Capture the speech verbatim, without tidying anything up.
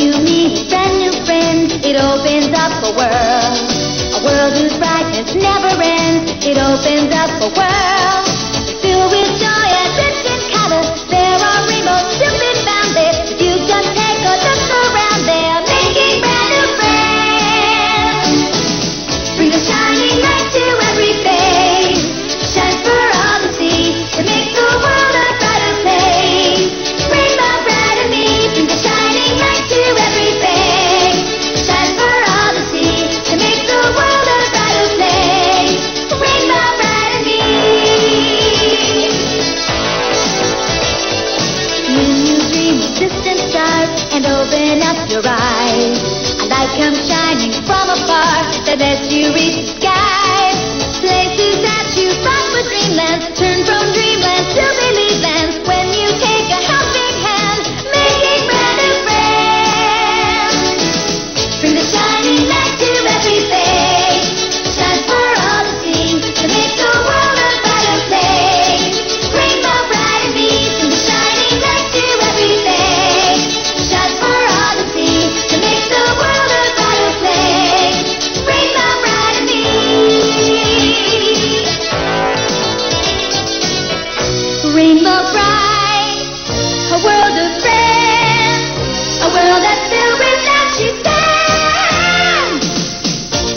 you meet brand new friends, it opens up a world, a world whose brightness never ends. It opens up a world filled with joy and rich in color. There are rainbows to be found there. If you just take a look around, they're making brand new friends. Freedom shining right to every face, shines for all to see. It makes the world a brighter place. Rainbow bright and me, freedom shining right to every face, shines for all to see. It makes the world a brighter place. Rainbow bright and me. When you dream of distant stars and open up your eyes, a light comes shining from afar that lets you reach.